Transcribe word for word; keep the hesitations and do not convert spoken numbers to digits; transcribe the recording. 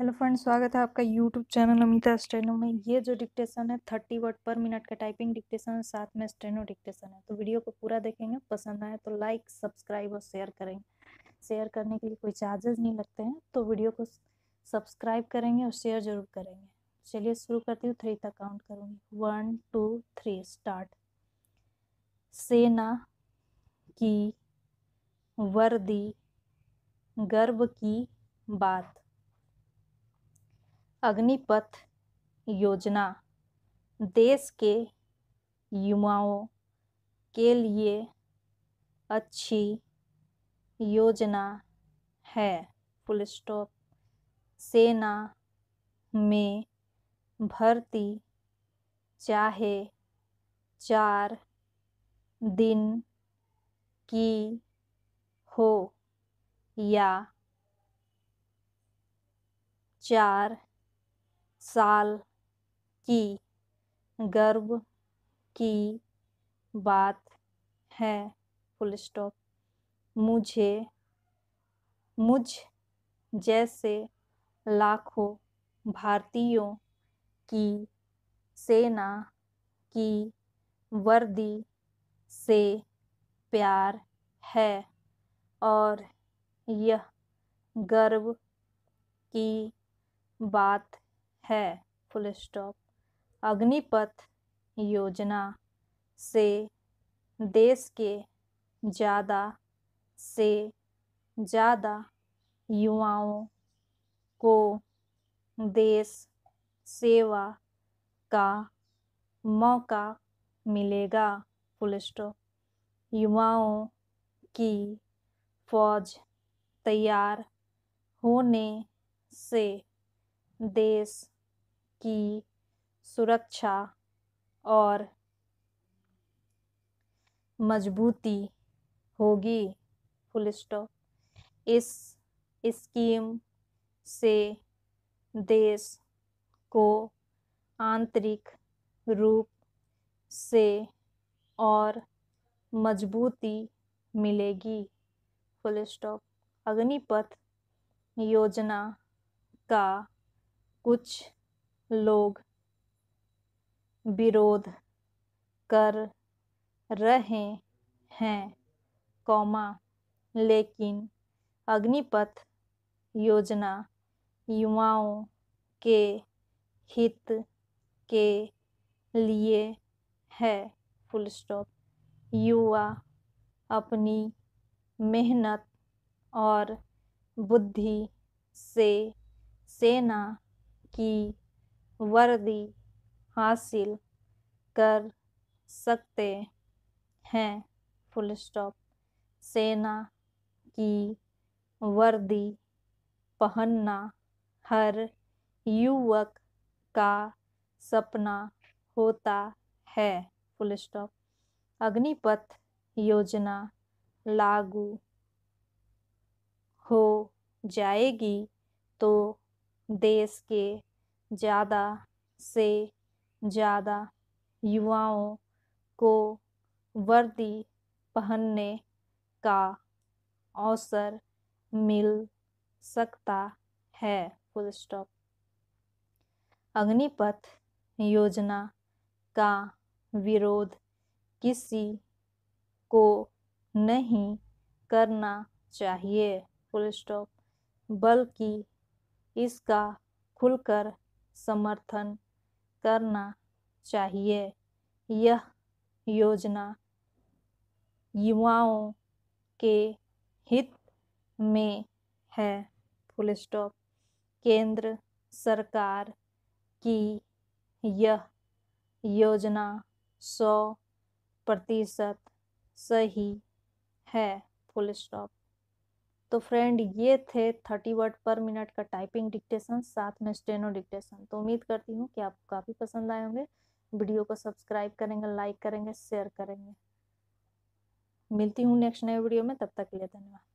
Hello friends, स्वागत है आपका यूट्यूब चैनल अमिता स्ट्रेनो में। ये जो डिक्टेशन है थर्टी वर्ड पर मिनट का टाइपिंग डिक्टेशन है, साथ में स्ट्रेनो डिक्टेशन है। तो वीडियो को पूरा देखेंगे, पसंद आए तो लाइक सब्सक्राइब और शेयर करेंगे। शेयर करने के लिए कोई चार्जेस नहीं लगते हैं, तो वीडियो को सब्सक्राइब करेंगे और शेयर जरूर करेंगे। चलिए शुरू करती हूँ, थ्री तक काउंट करूँगी। One two three start. सेना की वर्दी, गर्व की बात। अग्निपथ योजना, देश के युवाओं के लिए अच्छी योजना है। Full stop. सेना में भर्ती चाहे चार दिन की हो या चार साल की, गर्व की बात है। Full stop. मुझे मुझ जैसे लाखों भारतीयों की सेना की वर्दी से प्यार है और यह गर्व की बात है। Full stop. अग्निपथ योजना से देश के ज़्यादा से ज़्यादा युवाओं को देश सेवा का मौका मिलेगा। Full stop. युवाओं की फौज तैयार होने से देश की सुरक्षा और मजबूती होगी। Full stop. इस स्कीम से देश को आंतरिक रूप से और मजबूती मिलेगी। Full stop. अग्निपथ योजना का कुछ लोग विरोध कर रहे हैं, कौमा, लेकिन अग्निपथ योजना युवाओं के हित के लिए है। Full stop. युवा अपनी मेहनत और बुद्धि से सेना की वर्दी हासिल कर सकते हैं। Full stop. सेना की वर्दी पहनना हर युवक का सपना होता है। Full stop. अग्निपथ योजना लागू हो जाएगी तो देश के ज़्यादा से ज़्यादा युवाओं को वर्दी पहनने का अवसर मिल सकता है। Full stop. अग्निपथ योजना का विरोध किसी को नहीं करना चाहिए। Full stop. बल्कि इसका खुलकर समर्थन करना चाहिए। यह योजना युवाओं के हित में है। Full stop. केंद्र सरकार की यह योजना सौ प्रतिशत सही है। Full stop. तो फ्रेंड, ये थे थर्टी वर्ड पर मिनट का टाइपिंग डिक्टेशन, साथ में स्टेनो डिक्टेशन। तो उम्मीद करती हूँ कि आपको काफ़ी पसंद आए होंगे। वीडियो को सब्सक्राइब करेंगे, लाइक करेंगे, शेयर करेंगे। मिलती हूँ नेक्स्ट नए वीडियो में, तब तक के लिए धन्यवाद।